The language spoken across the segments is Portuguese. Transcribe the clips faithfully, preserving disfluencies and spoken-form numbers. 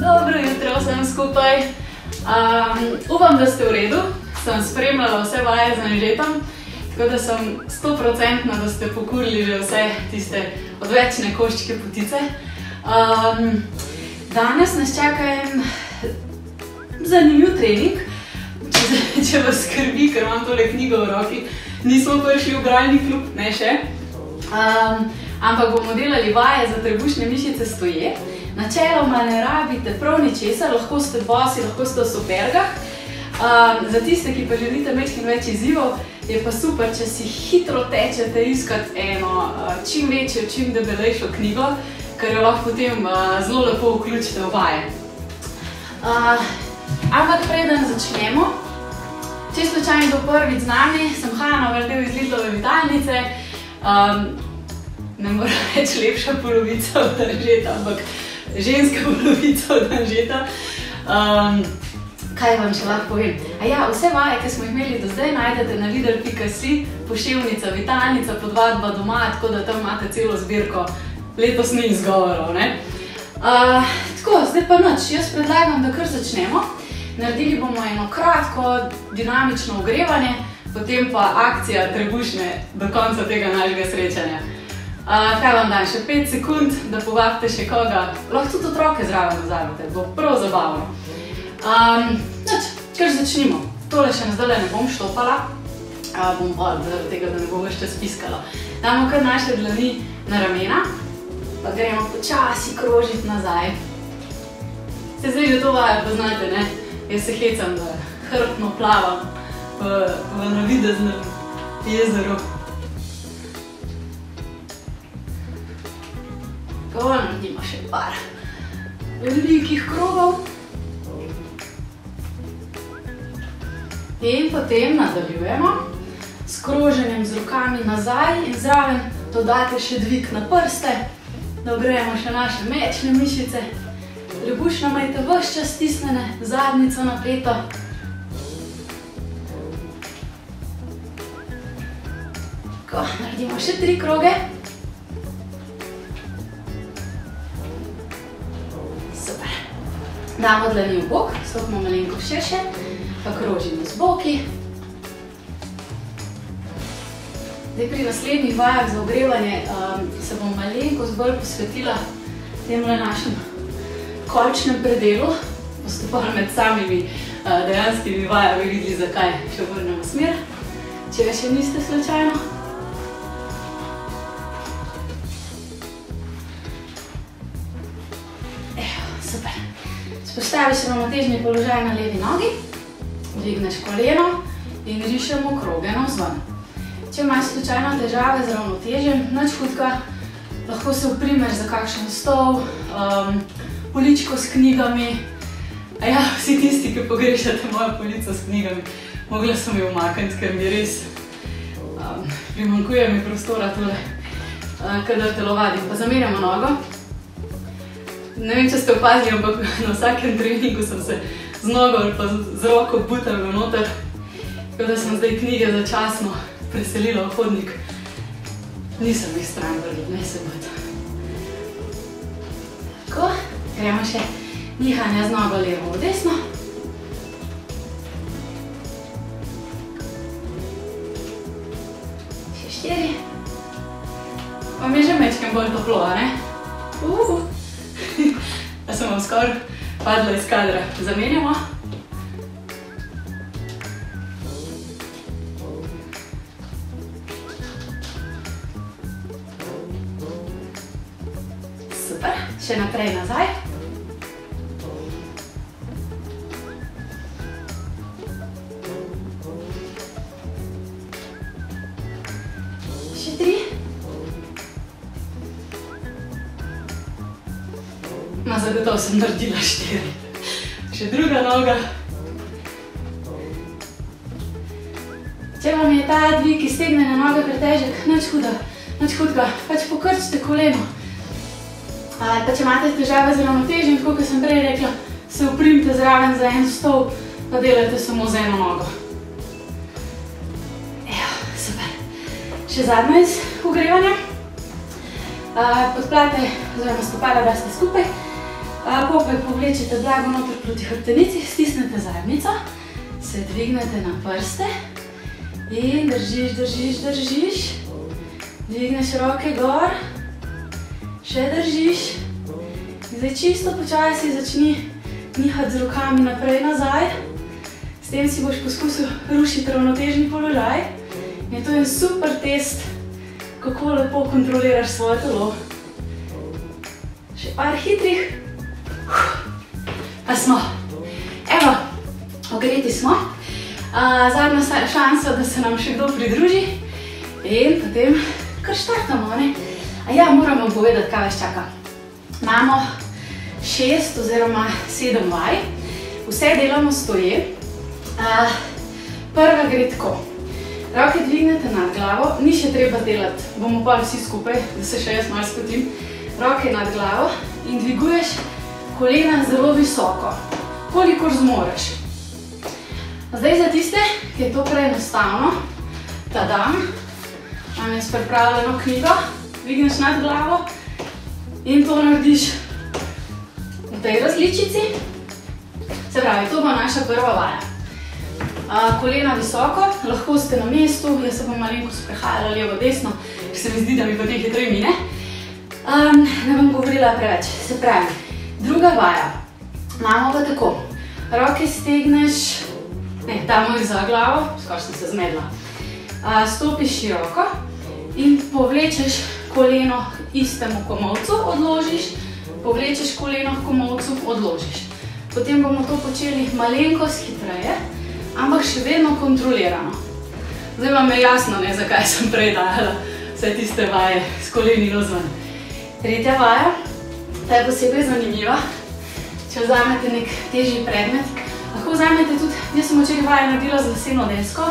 Dobro jutro vsem skupaj. Um, upam, da ste v redu. Sem spremljala vse vaje z Anžetom, tako da sem sto procentno, da ste pokurili že vse tiste odvečne koščke potice. Um, danes nas čaka en zanimiv trening. Če, če vas skrbi, ker imam tole knjigo v roki, nismo prišli v bralni klub, ne še. Um, ampak bomo delali vaje za trebušne mišice stoje. Načeloma ne rabite prav ničesa, lahko ste bosi, lahko ste v supergah. Um, za tiste, ki pa želite mečkim več izzivov, je pa super, če si hitro tečete iskati eno čim večjo, čim debelejšo knjigo, ker jo lahko potem uh, zelo lepo vključite v vaje. Uh, ampak preden začnemo, če slučajno do prvič z nami, sem Hana Verdev iz Lidlove Vitalnice. Um, ne moram reči lepša polovica od Anžeta, ampak ženska polovica od Anžeta. Um, Kaj vam še lahko povem? A ja, vse vaje, ki smo jih imeli do zdaj, najdete na lidl pika si, poševnica, vitalnica, podvadba doma, tako da tam imate celo zbirko letos ni izgovorov, ne? Uh, tako, zdaj pa nič, jaz predlagam, da kar začnemo. Naredili bomo eno kratko, dinamično ogrevanje, potem pa akcija trebušne do konca tega našega srečanja. Uh, kaj vam dam? Še pet sekund, da povabite še koga, lahko tudi otroke zraven vzamete, bo prav zabavno. Um, Noč, kar začnimo. Tole še zdaj ne bom štopala, uh, bom bolj zaradi tega, da ne bom več čas piskala. Damo kar naše dlani na ramena, pa gremo počasi krožiti nazaj. Se zdaj že to vajo poznate, ne? Jaz se hecam, da hrbtno plavam v, v navideznem jezeru. Tako, naredimo še par velikih krogov. In potem nadaljujemo s kroženjem z rokami nazaj in zraven dodate še dvig na prste, da ogrejemo še naše mečne mišice. Trebušno imejte ves čas stisnjene, zadnjico napeto. Tako, naredimo še tri kroge. Super. Damo dlani v bok, stopimo malenko širše. Pa krožimo z boki. Zdaj pri naslednjih vajah za ogrevanje um, se bom malenkost bolj posvetila temle našem kolčnem predelu. Boste pa med samimi uh, dejanskimi vajami videli, zakaj. Še obrnemo smer, če ga še niste slučajno. Evo, super. Spostavi se ravnotežni položaj na levi nogi. Dvigneš koleno in rišemo kroge navzven. Če imaš slučajno težave z ravnotežjem, nič hudega, lahko se oprimeš za kakšen stol, um, poličko s knjigami. A ja, vsi tisti, ki pogrešate mojo polico s knjigami, mogla sem jo umakniti, ker mi res um, primanjkuje mi prostora tole, uh, kadar telovadi. Pa zamenjamo nogo. Ne vem, če ste opazili, ampak na vsakem treningu sem se z nogo ali pa z roko butam noter, tako da sem zdaj knjige začasno preselila v hodnik. Nisem jih stran vrnila, ne se bojte. Tako, gremo še nihanja z nogo levo v desno. Še štiri. Vam je že mečkem bolj toplo, a ne? Uuu, da sem vam skoraj padla iz kadra. Zamenjamo. Super. Še naprej nazaj. Še tri. No, zagotovo sem naredila štiri. Še druga noga. Če vam je ta dvig iztegnjene noge pretežek, nič huda, nič hudega, pač pokrčite koleno. Pa če imate težave z ravnotežjem, tako kot sem prej rekla, se oprimite zraven za en stol, pa delajte samo z eno nogo. Evo, super. Še zadnje iz ogrevanja. podplate oziroma skopala raste skupaj, popek povlečite blago noter proti hrbtenici, stisnete zadnjico, se dvignete na prste in držiš, držiš, držiš, dvigneš roke gor, še držiš in zdaj čisto počasi začni nihati z rokami naprej nazaj, s tem si boš poskusil rušiti ravnotežni položaj in to je super test, kako lepo kontroliraš svoje telo. Še par hitrih. Pa smo. Evo, ogreti smo. Zadnja šansa, da se nam še kdo pridruži. In potem kar štartamo. Ja, moramo povedati, kaj vas čaka. Imamo šest oziroma sedem vaj. Vse delamo stoje. Prva gre tako. Roke dvignete nad glavo, ni še treba delati, bomo pa vsi skupaj, da se še jaz malo spotim. Roke nad glavo in dviguješ kolena zelo visoko, kolikor zmoreš. Zdaj za tiste, ki je to preenostavno, tadam, imam jaz pripravljeno knjigo, dvigneš nad glavo in to narediš v tej različici. Se pravi, to bo naša prva vaja. Kolena visoko, lahko ste na mestu, jaz se bom malenko sprehajala levo, desno, ker se mi zdi, da mi potem hitreje mine. Ne bom govorila preveč. Se pravi, druga vaja, imamo pa tako, roke stegneš, ne, damo jih za glavo, skoraj sem se zmedla, stopiš široko in povlečeš koleno istemu komolcu, odložiš, povlečeš koleno k komolcu, odložiš. Potem bomo to počeli malenkost hitreje, ampak še vedno kontrolirano. Zdaj vam je jasno, ne, zakaj sem prej dajala vse tiste vaje s kolenino zven. Tretja vaja, ta je posebej zanimiva. Če vzamete nek težji predmet, lahko vzamete tudi, jaz sem včeraj vaje naredila z leseno desko,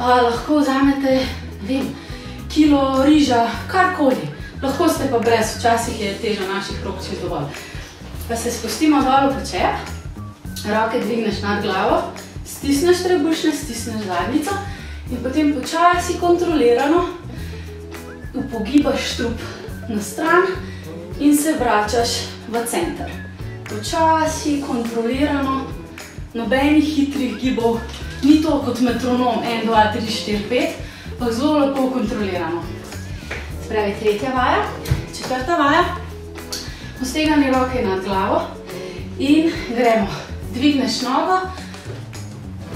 lahko vzamete, ne vem, kilo riža, karkoli. Lahko ste pa brez, včasih je teža naših rok čez dovolj. Pa se spustimo dol v počep, roke dvigneš nad glavo, stisneš trebušne, stisneš zadnjico in potem počasi kontrolirano upogibaš trup na stran in se vračaš v center. Počasi, kontrolirano, nobenih hitrih gibov, ni to kot metronom ena, dva, tri, štiri, pet, pa zelo lepo kontrolirano. Spravi tretja vaja, četrta vaja, posteganje roke nad glavo in gremo. Dvigneš nogo,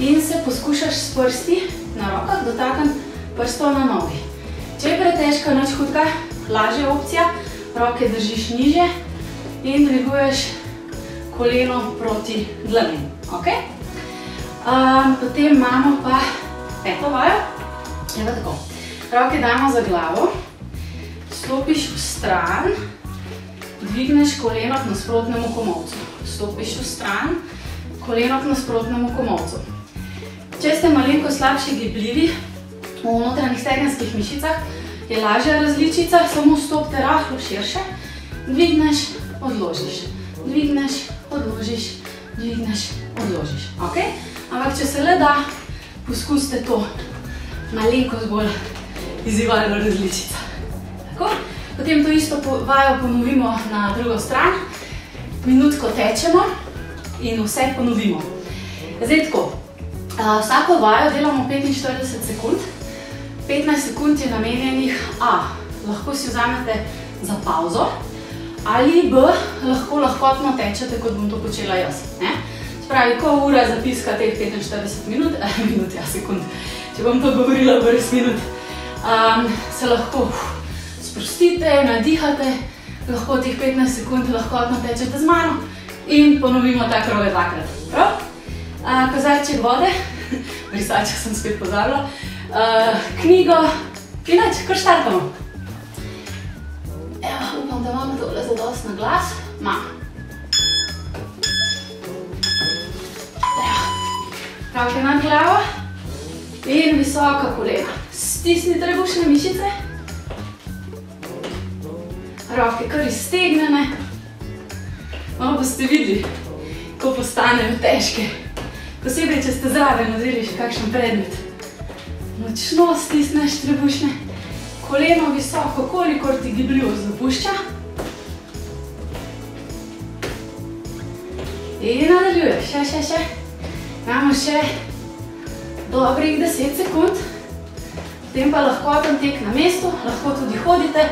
in se poskušaš s prsti na rokah dotakniti prstov na nogi. Če je pretežka, nič hudega, lažja opcija, roke držiš nižje in dviguješ koleno proti dlani. Potem imamo pa peto vajo, je pa tako. Roke damo za glavo, stopiš v stran, dvigneš koleno k nasprotnemu komolcu. Stopiš v stran, koleno k nasprotnemu komolcu. Če ste malenko slabši gibljivi v notranjih stegenskih mišicah, je lažja različica, samo stopite rahlo širše, dvigneš, odložiš, dvigneš, odložiš, dvigneš, odložiš. Ampak če se le da, poskusite to malenko bolj izzivalno različico. Potem to isto vajo ponovimo na drugo stran, minutko tečemo in vse ponovimo. Zdaj tako. Vsako vajo delamo petinštirideset sekund. petnajst sekund je namenjenih A. Lahko si vzamete za pauzo. Ali B. Lahko lahkotno tečete, kot bom to počela jaz. Spravi, ko ura zapiska teh petinštirideset minut, minut, ja, sekund, če bom to govorila brez minut, se lahko sprostite, nadihate, lahko teh petnajst sekund lahkotno tečete z mano in ponovimo ta kroge dvakrat. Prav? Kozarček vode, brisača sem spet pozabila, knjigo, inač, kar štartamo. Evo, upam, da imamo tole zadost na glas. Mama. Roke nad glavo in visoka kolena. Stisni trebušne mišice. Roke kar iztegnene. Malo boste videli, ko postanejo težke. Posebej, če ste zraven vzeli še kakšen predmet. Močno stisneš trebušne, koleno visoko, kolikor ti gibljivost dopušča. In nadaljuješ, še, še, še. Imamo še dobrih deset sekund. Potem pa lahkoten tek na mestu, lahko tudi hodite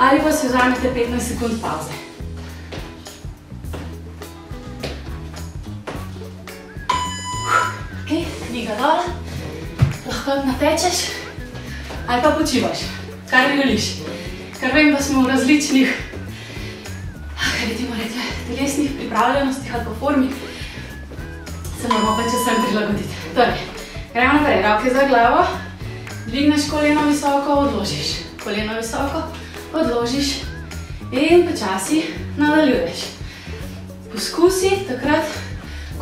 ali pa si vzamete petnajst sekund pauze. Ok, knjiga dol, lahko natečeš ali pa počivaš, kar želiš. Ker vem, da smo v različnih, recimo rekle, telesnih pripravljenostih ali pa formi, se moramo pa čez sem prilagoditi. Torej, gremo naprej, roke za glavo, dvigneš koleno visoko, odložiš, koleno visoko, odložiš in počasi nadaljuješ. Poskusi takrat,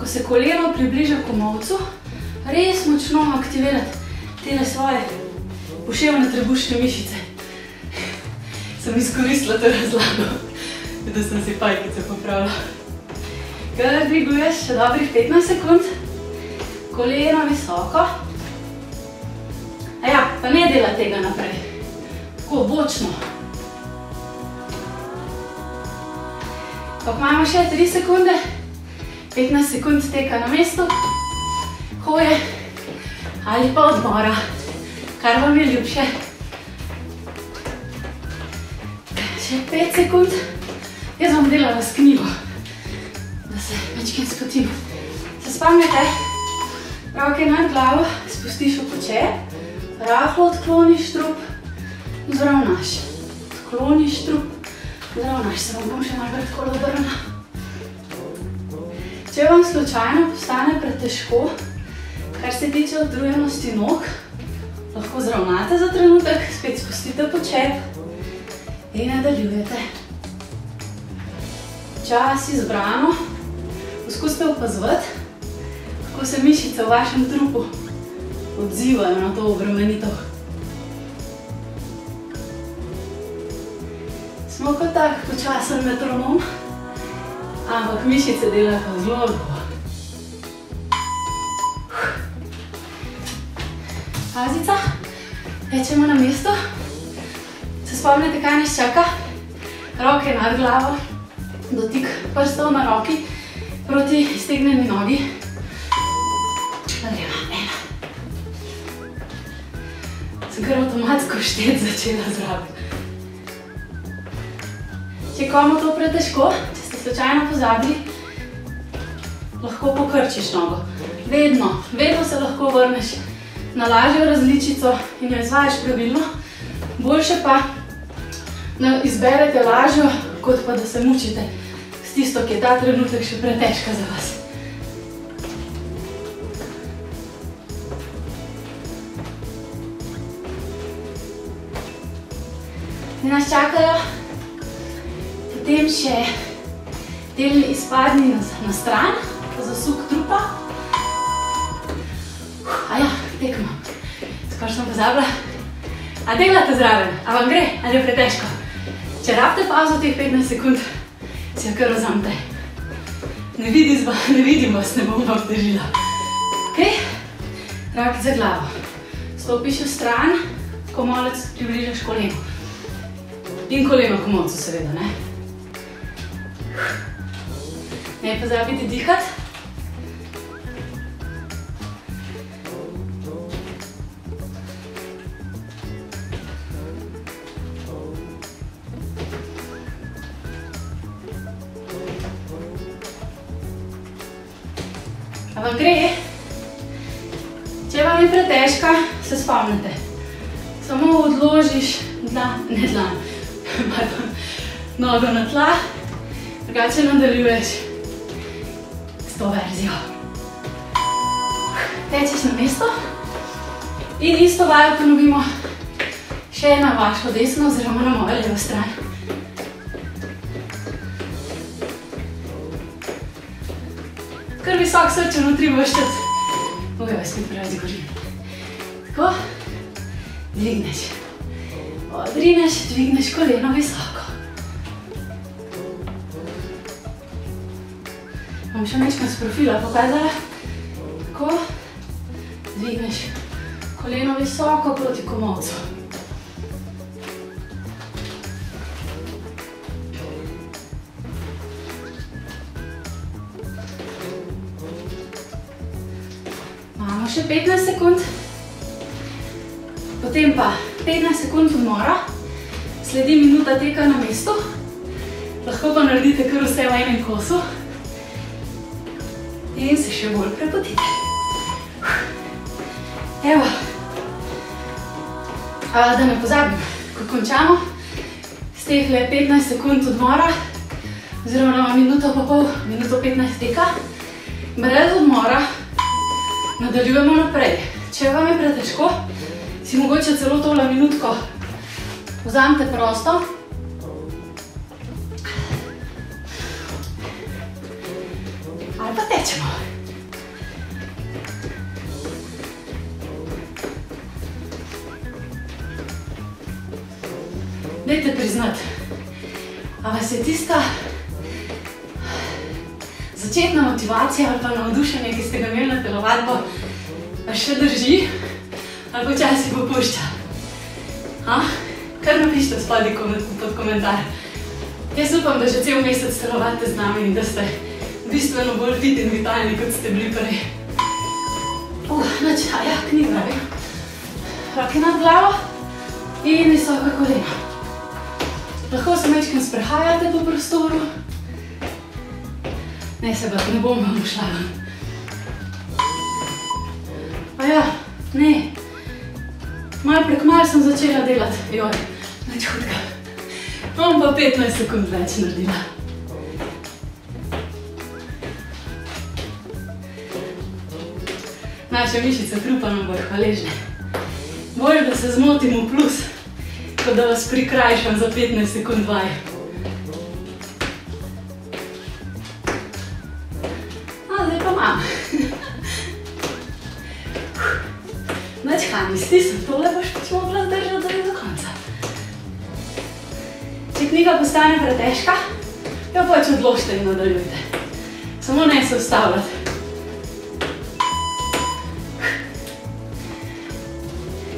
ko se koleno približa komolcu, res močno aktivirati tele svoje poševne trebušne mišice. Sem izkoristila to razlago, da sem si pajkice popravila. Kar dviguješ še dobrih petnajst sekund, koleno visoko. A ja, pa ne dela tega naprej, tako bočno. Pa imamo še tri sekunde, petnajst sekund teka na mestu, hoje ali pa odmora, kar vam je ljubše. Še pet sekund, jaz bom delala s knjigo, da se večkrat spotim. Se spomnite, roke nad glavo, spustiš v koče, rahlo odkloniš trup, vzravnaš, odkloniš trup, vzravnaš. Se vam bom še malo tako obrnila. Če vam slučajno postane pretežko, kar se tiče utrujenosti nog, lahko zravnate za trenutek, spet spustite počep in nadaljujete. Čas izbrano, poskusite opazovati, kako se mišice v vašem trupu odzivajo na to obremenitev. Smo kot tak počasen metronom, ampak mišice delajo pa zelo lepo. Pazica, tečemo na mesto. Se spomnite, kaj nas čaka? Roke nad glavo, dotik prstov na roki proti iztegnjeni nogi. Kar avtomatsko štet začela zraven. Če komu to pretežko, če ste slučajno pozabili, lahko pokrčiš nogo. Vedno, vedno se lahko vrneš na lažjo različico in jo izvajaš pravilno. Boljše pa, da izberete lažjo, kot pa da se mučite s tisto, ki je ta trenutek še pretežka za vas. Nas čakajo, potem še del izpadni na stran, zasuk trupa. Aja, tekmo, skoraj sem pozabila. A delate zraven, a vam gre, ali je pretežko? Če rabite pauzo teh petnajst sekund, si jo kar vzamete. Ne vidim vas, ne bom vam težila. Ok, roke za glavo. Stopiš v stran, komolec približaš koleno. In koleno k mocu, seveda, ne? Ne pozabite dihati. A vam gre? Če vam je pretežka, se spomnite. Samo odložiš dlan, ne dlan. Nogo na tla, drugače nadaljuješ s to verzijo. Tečeš na mesto in isto vajo ponovimo še na vašo desno oziroma na mojo levo stran. Kar visok srčen utri vrštec. Boj, jaz mi pravi zgorim. Tako, dvigneš. Odrineš, dvigneš koleno visoko. Bom še nekaj z profila pokazala. Tako. Dvigneš koleno visoko proti komolcu. še petnajst sekund, potem pa petnajst sekund umora, sledi minuta teka na mestu, lahko pa naredite kar vse v enem kosu in se še bolj prepotite. Evo, a, da ne pozabim, ko končamo s teh le petnajst sekund odmora, oziroma minuto pa pol, minuto petnajst teka, brez odmora nadaljujemo naprej. Če vam je pretežko, si mogoče celo tole minutko vzamete prosto. Ali pa tečemo. Dajte priznati, a vas je tista začetna motivacija ali pa navdušenje, ki ste ga imeli na telovadbo, pa še drži ali pa včasih popušča. Kar napište spodaj pod komentar. Jaz upam, da že cel mesec telovadite z nami in da ste bistveno bolj fit in vitalni, kot ste bili prej. Nač, a ja, knjig pravi. Roke nad glavo in visoka kolena. Lahko se mečkim sprehajate po prostoru. Ne, se pa ne bom vam ušla. Aja, ne. Malo prek malo sem začela delati. Joj, nič hudega. Bom pa petnajst sekund več naredila. Naše mišice trupa nam bojo hvaležne. Bolje, da se zmotimo v plus, kot da vas prikrajšam za petnajst sekund vaj. Stisnem, tole boš pač mogla zdržati, da je do konca. Če knjiga postane pretežka, jo pač odložite in nadaljujte. Samo ne se ustavljati.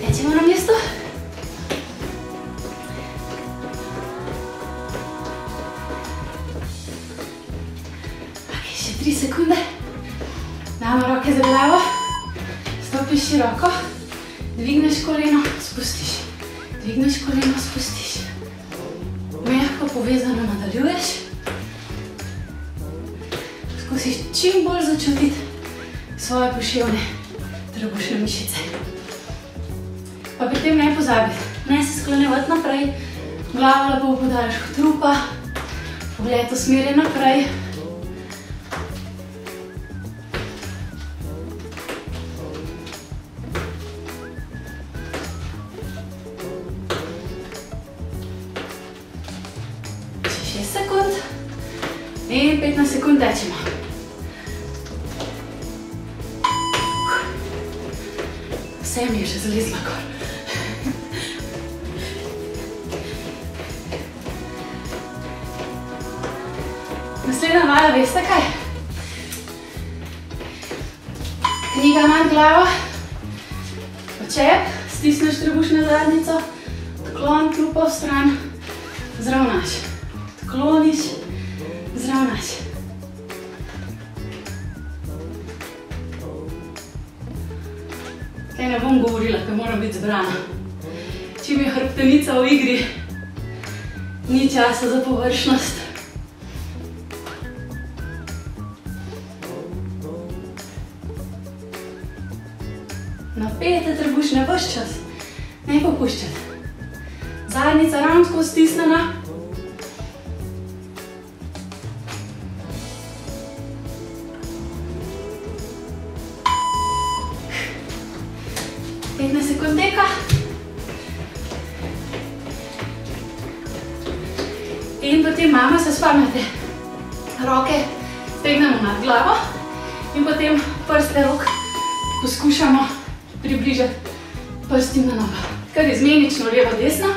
Tečemo na mesto. Ok, še tri sekunde. Damo roke za glavo. Stopiš široko. Dvigneš koleno, spustiš. Dvigneš koleno, spustiš. Mehko povezano nadaljuješ. Skusiš čim bolj začutiti svoje poševne trebušne mišice. Pa pri tem ne pozabiti. Ne se sklonjevati naprej. Glavo lepo podariš v trupa. Pogled usmerjen naprej. In petnajst sekund tečemo. Vse mi je še zalezla gor. Naslednja vaja, veste kaj? Knjiga nad glavo, očep, stisneš trebušno zadnjico, odklon trupa v stran, zravnaš. Odkloniš. Zravnaš. Kaj ne bom govorila, ker moram biti zbrana. Čim je hrbtenica v igri, ni časa za površnost. Napete trebušne ves čas, ne popuščati. Zadnjica ravno tako stisnjena. petnajst sekund teka. In potem mama se spomnite. Roke stegnemo nad glavo in potem prste rok poskušamo približati prstim na nogo. Kar izmenično levo desno.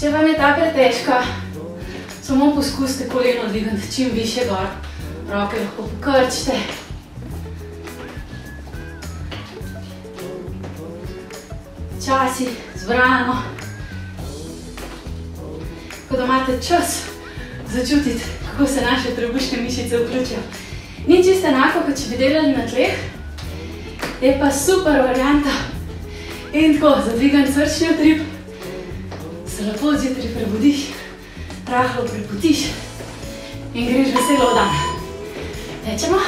Če vam je ta pretežka, samo poskusite koleno dvigati čim više gor. Roke lahko pokrčite. Včasih zbrano. Tako da imate čas začutiti, kako se naše trebušne mišice vključijo. Ni čisto enako, kot če bi delali na tleh, je pa super varianta. In tako, zadvigam srčni utrip, se lepo zjutraj prebudiš, rahlo preputiš in greš veselo v dan. Tečemo.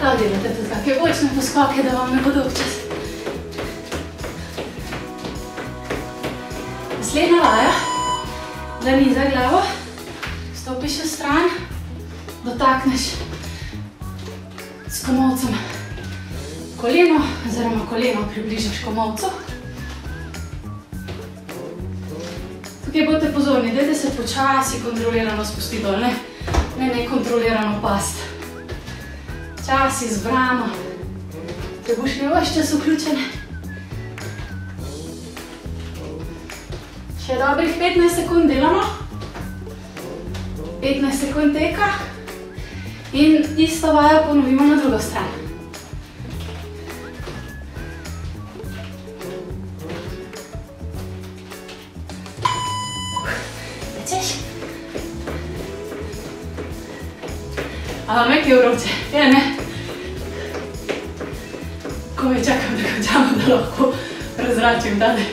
Tako delate tudi kakšne bočne poskoke, da vam ne bo dolgčas. Naslednja vaja, dlani za glavo, stopiš v stran, dotakneš s komolcem koleno, oziroma koleno približaš komolcu. Tukaj bote pozorni, dajte se počasi kontrolirano spusti dol, ne nekontrolirano past. Čas izbrano, trebušne vaš čas vključene. Še dobrih petnajst sekund delamo, petnajst sekund teka in isto vajo ponovimo na drugo stran. Tečeš? A vam nekaj vroče, je ne? Ko me čakam, da končamo, da lahko razračim dalje.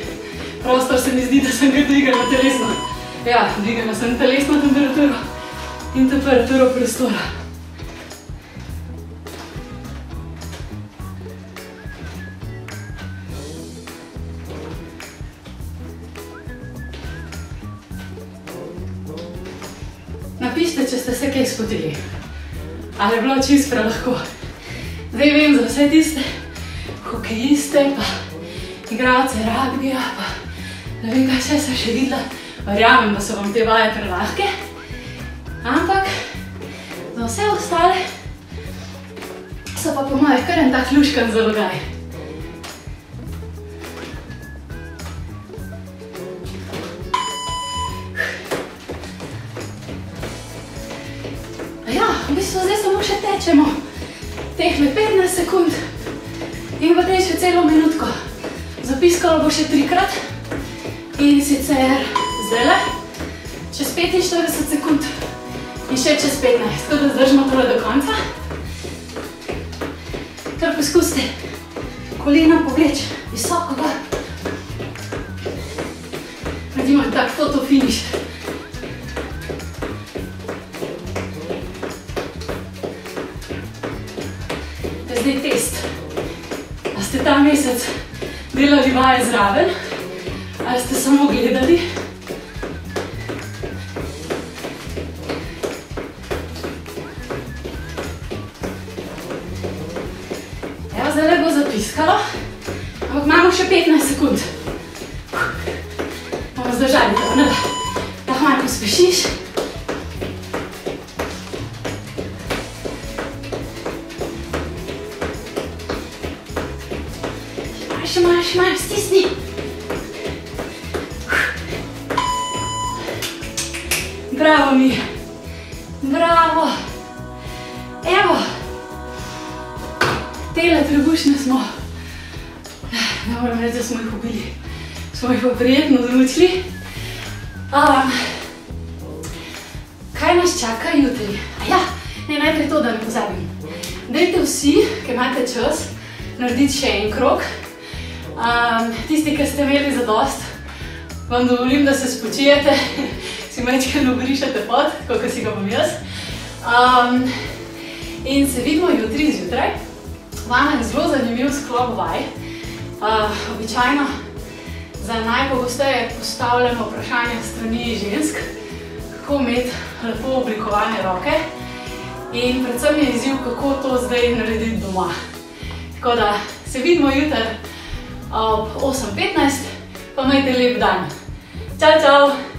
Prostor se mi zdi, da sem ga dvigala telesno. Ja, dvigala sem telesno temperaturo in temperaturo prostora. Napišite, če ste se kaj spotili. Ali je bilo čist prelahko. Zdaj vem za vse tiste hokejiste, pa igralce ragbija, pa ne vem, kaj še sem še videla, verjamem, da so vam te vaje prelahke, ampak za vse ostale so pa po mojih kar en tak luškan zalogaj. Ja, v bistvu zdaj samo še tečemo tehle petnajst sekund in v tej še celo minutko. Zapiskalo bo še trikrat. In sicer zdajle, čez petinštirideset sekund in še čez petnajst, tako da zdržimo tole do konca. Kar poskusite kolena povleč visoko gor. Naredimo tak foto finish. Zdaj test, a ste ta mesec delali vaje zraven, ali ste samo gledali? Evo, zdaj bo zapiskalo, ampak imamo še petnajst sekund. Bomo zdržali, da lahko malo pospešiš. Še malo, še malo, stisni. Bravo mi, bravo, evo, tele trebušne smo, ne moram reči, da smo jih ubili, smo jih pa prijetno zmučili. Um, kaj nas čaka jutri? A ja, ne, najprej to, da ne pozabim. Dajte vsi, ki imate čas, narediti še en krog. Um, tisti, ki ste imeli zadost, vam dovolim, da se spočijete. Si majčkaj obrišete pot, tako kot si ga bom jaz. Um, in se vidimo jutri zjutraj. Vama je zelo zanimiv sklop vaj. Uh, običajno za najpogosteje postavljamo vprašanje strani žensk, kako imeti lepo oblikovane roke in predvsem je izziv, kako to zdaj narediti doma. Tako da se vidimo jutri ob osem petnajst, pa imejte lep dan. Čau, čau!